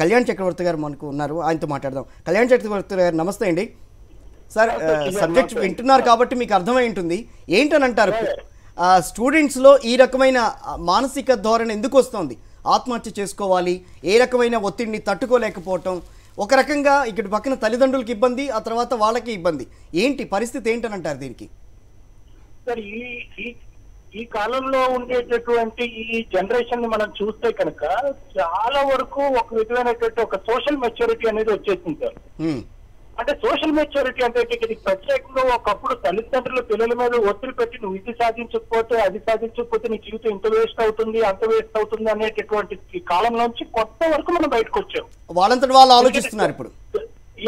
Kalyan Chakravarthy garu manaku unnaru ayinto maatladam Kalyan Chakravarthy garu namaste andi sir subject vintunnaru kabatti meeku ardhamai untundi enti anantaru students lo ee rakamaina manasika dhorana enduku vastundi ఆత్మహత్య చేసుకోవాలి ఏ రకమైన ఒత్తిడిని తట్టుకోలేకపోవటం ఒక రకంగా ఇక్కడ పక్కన తల్లిదండ్రులకు ఇబ్బంది ఆ తర్వాత వాళ్ళకి ఇబ్బంది ఏంటి పరిస్థితి ఏంటని అంటారు దీనికి సర్ ఈ కాలంలో ఉండేటటువంటి ఈ జనరేషన్ ని మనం చూస్తే కనుక చాలా వరకు ఒక విధమైనటువంటి ఒక సోషల్ మెచ్యూరిటీ అనేది వచ్చేసింది సార్ అంటే సోషల్ మెచ్యూరిటీ అంటే ఇది ప్రత్యేకంగా ఒకప్పుడు తల్లిదండ్రులు పిల్లల మీద ఒత్తిడి పెట్టి నువ్వు ఇది సాధించకపోతే అది సాధించకపోతే నీ జీవితం ఇంత వేస్ట్ అవుతుంది అంత వేస్ట్ అవుతుంది అనేటటువంటి కాలంలోంచి కొత్త వరకు మనం బయటకు వచ్చాము వాళ్ళంతటి వాళ్ళు ఆలోచిస్తున్నారు ఇప్పుడు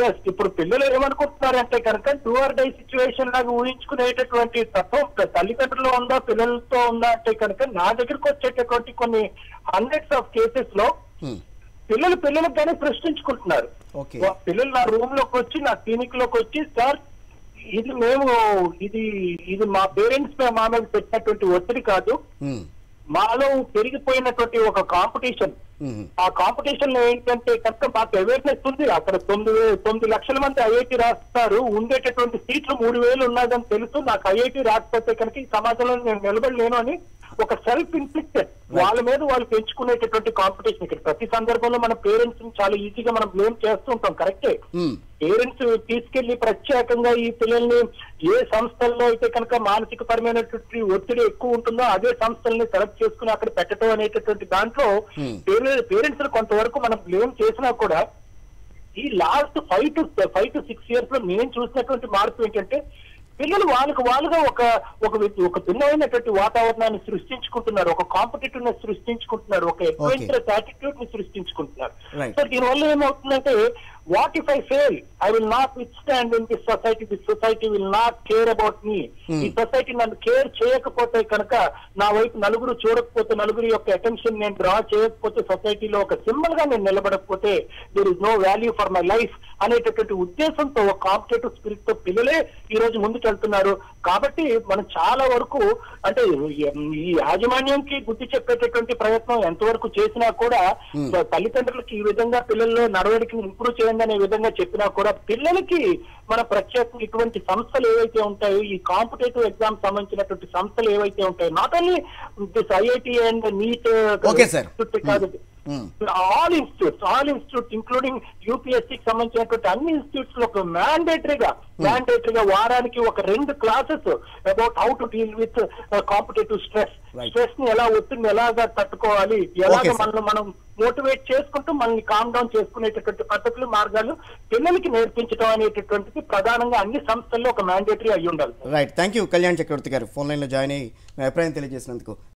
yes ఇప్పుడు పిల్లలు ఏమనుకుంటున్నారంటే కనుక డూ ఆర్ డై సిచ్యువేషన్ లాగా ఊహించుకునేటటువంటి తత్వం తల్లిదండ్రులు ఉందా పిల్లలతో ఉందా అంటే కనుక నా దగ్గరకు వచ్చేటటువంటి కొన్ని హండ్రెడ్స్ ఆఫ్ కేసెస్ లో పిల్లలకు కానీ ప్రశ్నించుకుంటున్నారు పిల్లలు నా రూమ్ లోకి వచ్చి నా క్లినిక్ లోకి వచ్చి సార్ ఇది ఇది మా పేరెంట్స్ మా మీద పెట్టినటువంటి ఒత్తిడి కాదు మాలో పెరిగిపోయినటువంటి ఒక కాంపిటీషన్ ఆ కాంపిటీషన్ లో ఏంటంటే కనుక మాకు అవేర్నెస్ ఉంది అక్కడ 9 లక్షల మంది ఐఐటి రాస్తారు ఉండేటటువంటి సీట్లు 3000 ఉన్నదని తెలుసు నాకు ఐఐటి రాకపోతే కనుక ఈ సమాజంలో నేను నిలబడలేను అని ఒక సెల్ఫ్ ఇన్ఫ్లిక్టెడ్ వాళ్ళ మీద వాళ్ళు పెంచుకునేటటువంటి కాంపిటీషన్ ఇక్కడ ప్రతి సందర్భంలో మన పేరెంట్స్ ని చాలా ఈజీగా మనం బ్లేమ్ చేస్తూ ఉంటాం కరెక్టే పేరెంట్స్ తీసుకెళ్లి ప్రత్యేకంగా ఈ పిల్లల్ని ఏ సంస్థల్లో అయితే కనుక మానసిక పరమైనటువంటి ఒత్తిడి ఎక్కువ ఉంటుందో అదే సంస్థల్ని సెలెక్ట్ చేసుకుని అక్కడ పెట్టడం అనేటటువంటి దాంట్లో పేరెంట్స్ ని కొంతవరకు మనం బ్లేమ్ చేసినా కూడా ఈ లాస్ట్ 5 to 6 years లో నేను చూసినటువంటి మార్పు ఏంటంటే పిల్లలు వాళ్ళుగా ఒక భిన్నమైనటువంటి వాతావరణాన్ని సృష్టించుకుంటున్నారు ఒక కాంపిటేటివ్నెస్ సృష్టించుకుంటున్నారు ఒక అడ్వెంచరస్ యాటిట్యూడ్ ని సృష్టించుకుంటున్నారు సో దీనివల్ల ఏమవుతుందంటే what if I fail I will not withstand in this society will not care about me ఈ సొసైటీ నన్ను కేర్ చేయకపోతే కనుక నా వైపు నలుగురు చూడకపోతే నలుగురి యొక్క అటెన్షన్ నేను డ్రా చేయకపోతే సొసైటీలో ఒక సింబల్ గా నేను నిలబడకపోతే there is no value for my life అనేటటువంటి ఉద్దేశంతో ఒక కాంపిటేటివ్ స్పిరిట్ తో పిల్లలే ఈ రోజు ముందుకెళ్తున్నారు కాబట్టి మనం చాలా వరకు అంటే ఈ యాజమాన్యంకి గుర్తు చెప్పేటటువంటి ప్రయత్నం ఎంతవరకు చేసినా కూడా తల్లిదండ్రులకి ఈ విధంగా పిల్లల్లో నడవడికి ఇంప్రూవ్ చేయాలి అనే విధంగా చెప్పినా కూడా పిల్లలకి మన ప్రత్యేకంగా ఇటువంటి సంస్థలు ఏవైతే ఉంటాయో ఈ కాంపిటేటివ్ ఎగ్జామ్ సంబంధించినటువంటి సంస్థలు ఏవైతే ఉంటాయో not only this IIT and NEET కాదు ఆల్ ఇన్స్టిట్యూట్స్ ఇంక్లూడింగ్ యూపీఎస్సీ కి సంబంధించినటువంటి అన్ని ఇన్స్టిట్యూట్స్ లో మ్యాండేటరీగా వారానికి ఒక 2 classes about how to deal with competitive stress ని ఎలా ఒత్తిడిని ఎలాగా తట్టుకోవాలి ఎలాగ మనం మోటివేట్ చేసుకుంటూ మనల్ని కామ్ డౌన్ చేసుకునేటటువంటి పద్ధతులు మార్గాలు పిల్లలకి నేర్పించడం అనేటటువంటిది ప్రధానంగా అన్ని సంస్థల్లో ఒక మ్యాండేటరీ అయ్యి ఉండాలి right thank you Kalyan Chakravarthy గారు ఫోన్ లైన్ లో జాయిన్ అయ్యి అభిప్రాయం తెలియజేసినందుకు